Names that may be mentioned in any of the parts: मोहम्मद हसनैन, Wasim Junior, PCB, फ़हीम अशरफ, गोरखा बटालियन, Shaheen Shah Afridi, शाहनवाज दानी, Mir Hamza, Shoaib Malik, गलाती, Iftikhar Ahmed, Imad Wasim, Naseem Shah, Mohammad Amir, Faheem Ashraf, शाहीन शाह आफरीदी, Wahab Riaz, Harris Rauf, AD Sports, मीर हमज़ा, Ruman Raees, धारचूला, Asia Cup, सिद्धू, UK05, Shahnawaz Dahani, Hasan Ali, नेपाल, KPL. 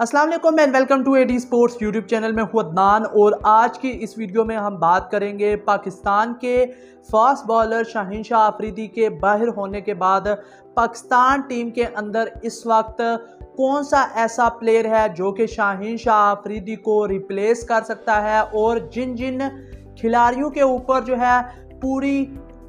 अस्सलाम वालेकुम and welcome to AD sports YouTube channel में हूं अदनान और आज की इस वीडियो में हम बात करेंगे पाकिस्तान के फास्ट बॉलर शाहीन शाह आफरीदी के बाहर होने के बाद पाकिस्तान टीम के अंदर इस वक्त कौन सा ऐसा प्लेयर है जो कि शाहीन शाह आफरीदी को रिप्लेस कर सकता है और जिन जिन खिलाड़ियों के ऊपर जो है पूरी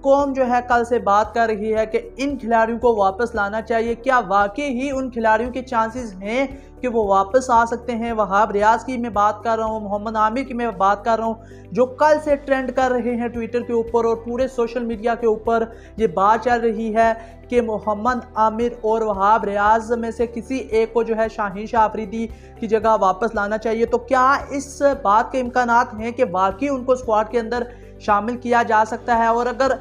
कौम जो है कल से बात कर रही है कि इन खिलाड़ियों को वापस लाना चाहिए, क्या वाकई ही उन खिलाड़ियों के चांसेस हैं कि वो वापस आ सकते हैं। वहाब रियाज की मैं बात कर रहा हूँ, मोहम्मद आमिर की मैं बात कर रहा हूँ जो कल से ट्रेंड कर रहे हैं ट्विटर के ऊपर और पूरे सोशल मीडिया के ऊपर ये बात चल रही है कि मोहम्मद आमिर और वहाब रियाज में से किसी एक को जो है शाहीन शाह आफरीदी की जगह वापस लाना चाहिए। तो क्या इस बात के इम्कानात हैं कि वाकई उनको स्क्वाड के अंदर शामिल किया जा सकता है, और अगर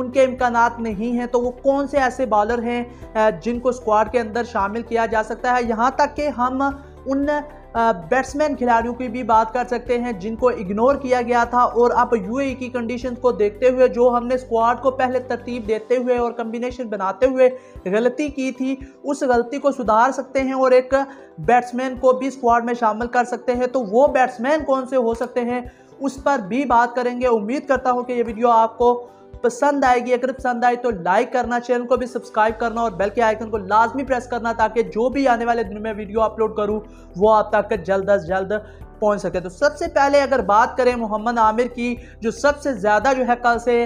उनके इम्कानात नहीं हैं तो वो कौन से ऐसे बॉलर हैं जिनको स्क्वाड के अंदर शामिल किया जा सकता है। यहाँ तक कि हम उन बैट्समैन खिलाड़ियों की भी बात कर सकते हैं जिनको इग्नोर किया गया था और अब यूएई की कंडीशन को देखते हुए जो हमने स्क्वाड को पहले तरतीब देते हुए और कम्बिनेशन बनाते हुए गलती की थी, उस गलती को सुधार सकते हैं और एक बैट्समैन को भी स्क्वाड में शामिल कर सकते हैं। तो वो बैट्समैन कौन से हो सकते हैं उस पर भी बात करेंगे। उम्मीद करता हूँ कि ये वीडियो आपको पसंद आएगी, अगर पसंद आए तो लाइक करना, चैनल को भी सब्सक्राइब करना और बेल के आइकन को लाजमी प्रेस करना ताकि जो भी आने वाले दिन में वीडियो अपलोड करूँ वो आप तक जल्द अज जल्द पहुंच सके। तो सबसे पहले अगर बात करें मोहम्मद आमिर की, जो सबसे ज़्यादा जो है कल से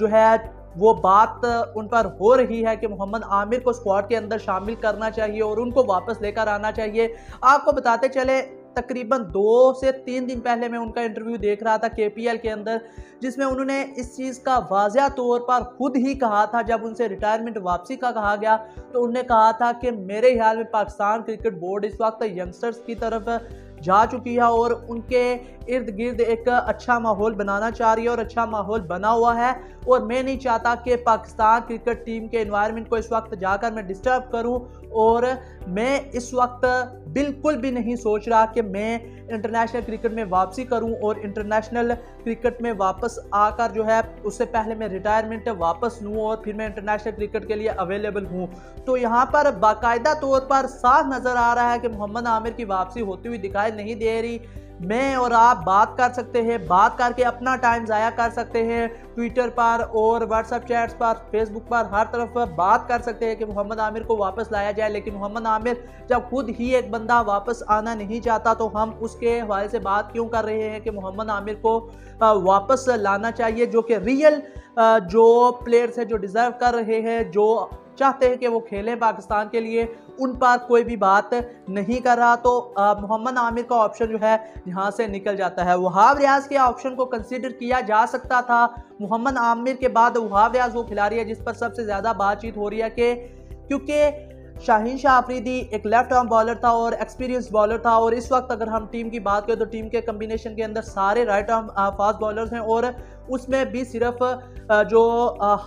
जो है वो बात उन पर हो रही है कि मोहम्मद आमिर को स्क्वाड के अंदर शामिल करना चाहिए और उनको वापस लेकर आना चाहिए। आपको बताते चले तकरीबन 2 से 3 दिन पहले मैं उनका इंटरव्यू देख रहा था केपीएल के अंदर, जिसमें उन्होंने इस चीज़ का वाज़ेह तौर पर खुद ही कहा था। जब उनसे रिटायरमेंट वापसी का कहा गया तो उन्होंने कहा था कि मेरे ख्याल में पाकिस्तान क्रिकेट बोर्ड इस वक्त यंगस्टर्स की तरफ जा चुकी है और उनके इर्द गिर्द एक अच्छा माहौल बनाना चाह रही है और अच्छा माहौल बना हुआ है, और मैं नहीं चाहता कि पाकिस्तान क्रिकेट टीम के एनवायरनमेंट को इस वक्त जाकर मैं डिस्टर्ब करूं, और मैं इस वक्त बिल्कुल भी नहीं सोच रहा कि मैं इंटरनेशनल क्रिकेट में वापसी करूं और इंटरनेशनल क्रिकेट में वापस आकर जो है उससे पहले मैं रिटायरमेंट वापस लूं और फिर मैं इंटरनेशनल क्रिकेट के लिए अवेलेबल हूं। तो यहां पर बाकायदा तौर पर साफ नज़र आ रहा है कि मोहम्मद आमिर की वापसी होती हुई दिखाई नहीं दे रही। मैं और आप बात कर सकते हैं, बात करके अपना टाइम ज़ाया कर सकते हैं, ट्विटर पर और व्हाट्सएप चैट्स पर, फेसबुक पर, हर तरफ बात कर सकते हैं कि मोहम्मद आमिर को वापस लाया जाए, लेकिन मोहम्मद आमिर जब खुद ही एक बंदा वापस आना नहीं चाहता तो हम उसके हवाले से बात क्यों कर रहे हैं कि मोहम्मद आमिर को वापस लाना चाहिए, जो कि रियल जो प्लेयर्स हैं जो डिज़र्व कर रहे हैं, जो चाहते हैं कि वो खेलें पाकिस्तान के लिए, उन पर कोई भी बात नहीं कर रहा। तो मोहम्मद आमिर का ऑप्शन जो है यहाँ से निकल जाता है। वहाब रियाज के ऑप्शन को कंसीडर किया जा सकता था। मोहम्मद आमिर के बाद वहाब रियाज वो खिलाड़ी है जिस पर सबसे ज़्यादा बातचीत हो रही है, कि क्योंकि शाहीन शाह आफरीदी एक लेफ्ट आर्म बॉलर था और एक्सपीरियंस बॉलर था, और इस वक्त अगर हम टीम की बात करें तो टीम के कम्बिनेशन के अंदर सारे राइट आर्म फास्ट बॉलर्स हैं, और उसमें भी सिर्फ जो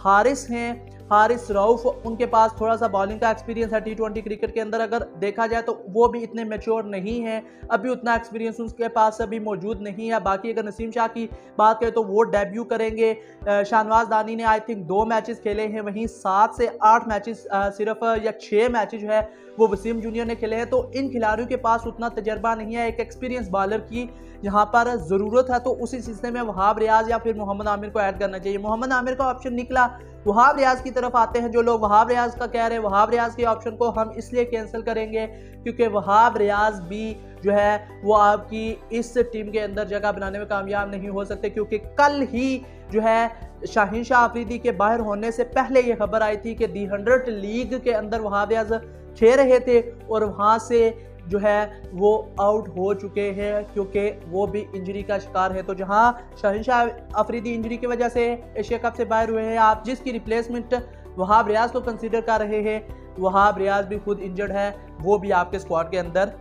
हारिस हैं, हारिस रऊफ, उनके पास थोड़ा सा बॉलिंग का एक्सपीरियंस है। टी20 क्रिकेट के अंदर अगर देखा जाए तो वो भी इतने मैच्योर नहीं हैं, अभी उतना एक्सपीरियंस उनके पास अभी मौजूद नहीं है। बाकी अगर नसीम शाह की बात करें तो वो डेब्यू करेंगे। शाहनवाज दानी ने आई थिंक 2 मैचेस खेले हैं, वहीं 7 से 8 मैचेस सिर्फ या 6 मैचेस जो है वो वसीम जूनियर ने खेले हैं। तो इन खिलाड़ियों के पास उतना तजर्बा नहीं है, एक एक्सपीरियंस बॉलर की यहाँ पर ज़रूरत है। तो उसी सिलसिले में वहाब रियाज या फिर मोहम्मद आमिर को ऐड करना चाहिए। मोहम्मद आमिर का ऑप्शन निकला। वहाब रियाज की तरफ आते हैं जो लोग वहाब रियाज का कह रहे हैं। वहाब रियाज के ऑप्शन को हम इसलिए कैंसिल करेंगे क्योंकि वहाब रियाज भी जो है वो आपकी इस टीम के अंदर जगह बनाने में कामयाब नहीं हो सकते, क्योंकि कल ही जो है शाहीन शाह आफरीदी के बाहर होने से पहले ये खबर आई थी कि The 100 लीग के अंदर वहाब रियाज खेल रहे थे और वहाँ से जो है वो आउट हो चुके हैं क्योंकि वो भी इंजरी का शिकार है। तो जहां शाहीन शाह आफरीदी इंजरी की वजह से एशिया कप से बाहर हुए हैं, आप जिसकी रिप्लेसमेंट वहाब रियाज को कंसीडर कर रहे हैं, वहाब रियाज भी खुद इंजर्ड है, वो भी आपके स्क्वाड के अंदर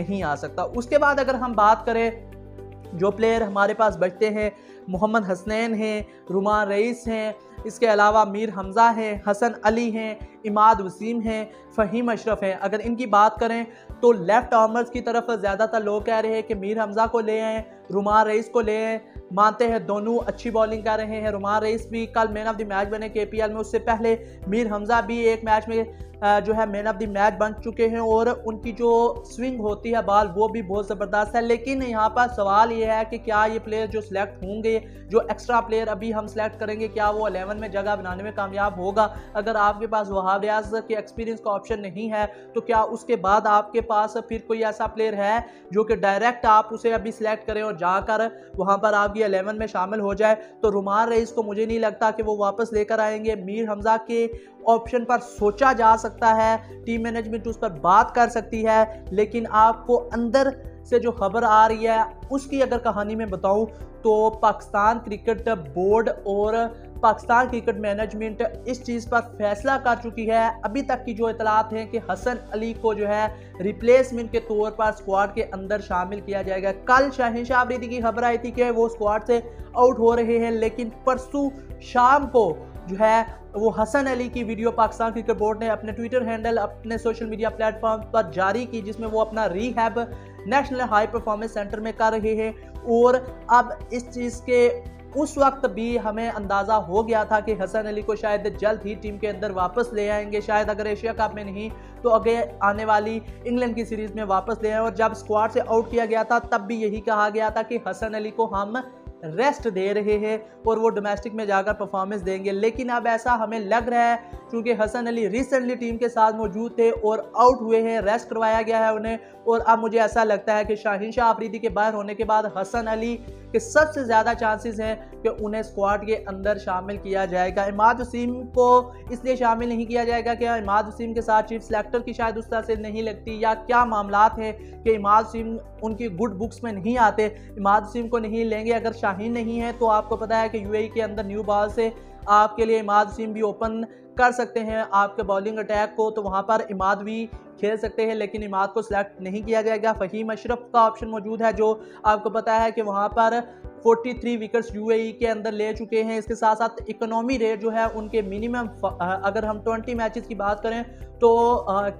नहीं आ सकता। उसके बाद अगर हम बात करें जो प्लेयर हमारे पास बचते हैं, मोहम्मद हसनैन हैं, रुमान रईस हैं, इसके अलावा मीर हमज़ा हैं, हसन अली हैं, इमाद वसीम हैं, फ़हीम अशरफ हैं। अगर इनकी बात करें तो लेफ़्ट आर्मर्स की तरफ ज़्यादातर लोग कह रहे हैं कि मीर हमज़ा को ले आएँ, रुमान रईस को ले आएँ। मानते हैं दोनों अच्छी बॉलिंग कर रहे हैं, रुमान रईस भी कल मैन ऑफ द मैच बने केपीएल में, उससे पहले मीर हमज़ा भी एक मैच में जो है मैन ऑफ द मैच बन चुके हैं और उनकी जो स्विंग होती है बॉल वो भी बहुत ज़बरदस्त है। लेकिन यहाँ पर सवाल ये है कि क्या ये प्लेयर जो सिलेक्ट होंगे, जो एक्स्ट्रा प्लेयर अभी हम सिलेक्ट करेंगे, क्या वो 11 में जगह बनाने में कामयाब होगा? अगर आपके पास वहाब रियाज के एक्सपीरियंस का ऑप्शन नहीं है तो क्या उसके बाद आपके पास फिर कोई ऐसा प्लेयर है जो कि डायरेक्ट आप उसे अभी सिलेक्ट करें और जाकर वहाँ पर आपकी 11 में शामिल हो जाए? तो रुमान रईस को मुझे नहीं लगता कि वो वापस लेकर आएंगे। मीर हमजा के ऑप्शन पर सोचा जा सकता है, टीम मैनेजमेंट उस पर बात कर सकती है, लेकिन आपको अंदर से जो खबर आ रही है उसकी अगर कहानी में बताऊं तो पाकिस्तान क्रिकेट बोर्ड और पाकिस्तान क्रिकेट मैनेजमेंट इस चीज़ पर फैसला कर चुकी है। अभी तक की जो इतलात हैं कि हसन अली को जो है रिप्लेसमेंट के तौर पर स्क्वाड के अंदर शामिल किया जाएगा। कल शाहीन शाह अफरीदी की खबर आई थी कि वो स्क्वाड से आउट हो रहे हैं, लेकिन परसों शाम को जो है वो हसन अली की वीडियो पाकिस्तान क्रिकेट बोर्ड ने अपने ट्विटर हैंडल, अपने सोशल मीडिया प्लेटफॉर्म पर जारी की, जिसमें वो अपना rehab national high performance centre में कर रहे हैं। और अब इस चीज़ के उस वक्त भी हमें अंदाज़ा हो गया था कि हसन अली को शायद जल्द ही टीम के अंदर वापस ले आएंगे, शायद अगर एशिया कप में नहीं तो आगे आने वाली इंग्लैंड की सीरीज़ में वापस ले आए। और जब स्क्वाड से आउट किया गया था तब भी यही कहा गया था कि हसन अली को हम रेस्ट दे रहे हैं और वो डोमेस्टिक में जाकर परफॉर्मेंस देंगे। लेकिन अब ऐसा हमें लग रहा है क्योंकि हसन अली रिसेंटली टीम के साथ मौजूद थे और आउट हुए हैं, रेस्ट करवाया गया है उन्हें। और अब मुझे ऐसा लगता है कि शाहीन शाह अफरीदी के बाहर होने के बाद हसन अली के सबसे ज़्यादा चांसेस हैं कि उन्हें स्क्वाड के अंदर शामिल किया जाएगा। इमाद वसीम को इसलिए शामिल नहीं किया जाएगा कि इमाद वसीम के साथ चीफ सेलेक्टर की शायद उस तरह से नहीं लगती, या क्या मामलात हैं कि इमाद वसीम उनकी गुड बुक्स में नहीं आते, इमाद वसीम को नहीं लेंगे। अगर शाहीन नहीं है तो आपको पता है कि यूएई के अंदर न्यू बॉल से आपके लिए इमाद वसीम भी ओपन कर सकते हैं आपके बॉलिंग अटैक को, तो वहाँ पर इमाद भी खेल सकते हैं, लेकिन इमाद को सिलेक्ट नहीं किया जाएगा। फ़हीम अशरफ का ऑप्शन मौजूद है, जो आपको पता है कि वहाँ पर 43 विकेट्स यूएई के अंदर ले चुके हैं। इसके साथ साथ इकोनॉमी रेट जो है उनके मिनिमम, अगर हम 20 मैचेस की बात करें तो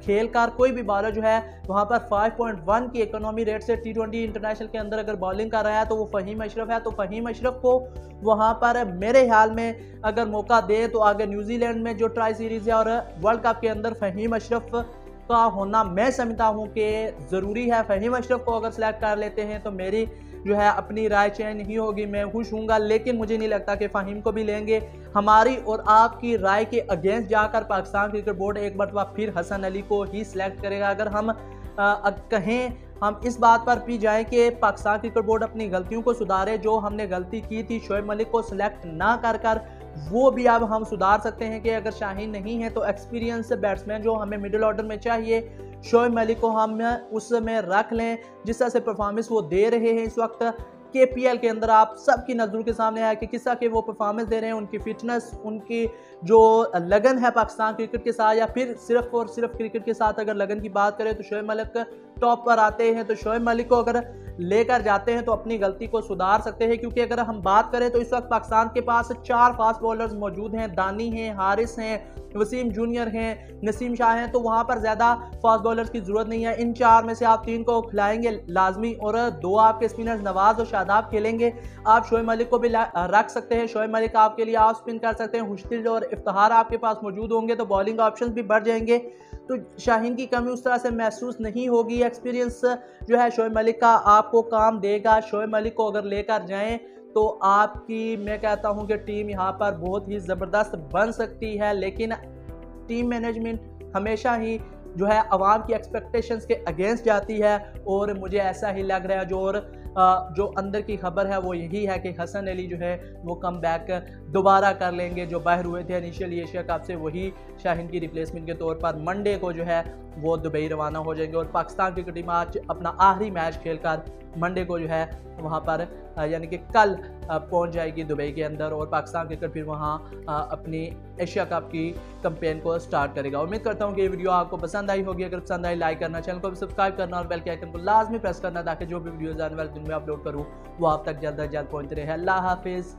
खेलकार कोई भी बॉलर जो है वहाँ पर 5.1 की इकोनॉमी रेट से T20 इंटरनेशनल के अंदर अगर बॉलिंग कर रहा है तो वो फ़हीम अशरफ है। तो फ़हीम अशरफ को वहाँ पर मेरे ख्याल में अगर मौका दें तो आगे न्यूजीलैंड में जो ट्राई सीरीज़ है और वर्ल्ड कप के अंदर फ़हीम अशरफ का होना मैं समझता हूँ कि ज़रूरी है। फ़हीम अशरफ को अगर सिलेक्ट कर लेते हैं तो मेरी जो है अपनी राय चयन नहीं होगी, मैं खुश हूँगा। लेकिन मुझे नहीं लगता कि फ़हीम को भी लेंगे। हमारी और आपकी राय के अगेंस्ट जाकर पाकिस्तान क्रिकेट बोर्ड एक मरतबा फिर हसन अली को ही सिलेक्ट करेगा। अगर हम कहें, हम इस बात पर भी जाएं कि पाकिस्तान क्रिकेट बोर्ड अपनी गलतियों को सुधारे, जो हमने गलती की थी शोएब मलिक को सिलेक्ट ना कर कर, वो भी अब हम सुधार सकते हैं कि अगर शाहीन नहीं है तो एक्सपीरियंस बैट्समैन जो हमें मिडिल ऑर्डर में चाहिए, शोएब मलिक को हम उसमें रख लें। जिस तरह से परफॉर्मेंस वो दे रहे हैं इस वक्त KPL के अंदर, आप सबकी नज़रों के सामने है कि किस तरह के वो परफॉर्मेंस दे रहे हैं। उनकी फ़िटनेस, उनकी जो लगन है पाकिस्तान क्रिकेट के साथ, या फिर सिर्फ और सिर्फ क्रिकेट के साथ अगर लगन की बात करें तो शोएब मलिक टॉप पर आते हैं। तो शोएब मलिक को अगर लेकर जाते हैं तो अपनी गलती को सुधार सकते हैं, क्योंकि अगर हम बात करें तो इस वक्त पाकिस्तान के पास 4 फास्ट बॉलर्स मौजूद हैं। दानी हैं, हारिस हैं, वसीम जूनियर हैं, नसीम शाह हैं। तो वहाँ पर ज़्यादा फास्ट बॉलर्स की ज़रूरत नहीं है। इन 4 में से आप 3 को खिलाएंगे लाजमी और 2 आपके स्पिनर्स नवाज़ और शादाब खेलेंगे। आप शोएब मलिक को भी रख सकते हैं, शोएब मलिक आपके लिए आप स्पिन कर सकते हैं। मुश्तिल और इफ्तिखार आपके पास मौजूद होंगे तो बॉलिंग ऑप्शन भी बढ़ जाएंगे, तो शाहीन की कमी उस तरह से महसूस नहीं होगी। एक्सपीरियंस जो है शोएब मलिक का आपको काम देगा। शोएब मलिक को अगर लेकर जाएं तो आपकी, मैं कहता हूं कि टीम यहां पर बहुत ही ज़बरदस्त बन सकती है। लेकिन टीम मैनेजमेंट हमेशा ही जो है आवाम की एक्सपेक्टेशंस के अगेंस्ट जाती है, और मुझे ऐसा ही लग रहा है जो अंदर की खबर है वो यही है कि हसन अली जो है वो कम बैक दोबारा कर लेंगे। जो बाहर हुए थे इनिशियली एशिया कप से, वही शाहीन की रिप्लेसमेंट के तौर पर मंडे को जो है वो दुबई रवाना हो जाएंगे। और पाकिस्तान क्रिकेट टीम आज अपना आखिरी मैच खेलकर मंडे को जो है वहाँ पर यानी कि कल पहुँच जाएगी दुबई के अंदर, और पाकिस्तान क्रिकेट फिर वहाँ अपनी एशिया कप की कैंपेन को स्टार्ट करेगा। उम्मीद करता हूँ कि ये वीडियो आपको पसंद आई होगी। अगर पसंद आई लाइक करना, चैनल को भी सब्सक्राइब करना और बेल के आइकन को लाजमी प्रेस करना, ताकि जो भी वीडियोज़ आने वाले दिन में अपलोड करूँ वो आप तक जल्द अज जल्द पहुँचते रहे। अल्लाह हाफिज़।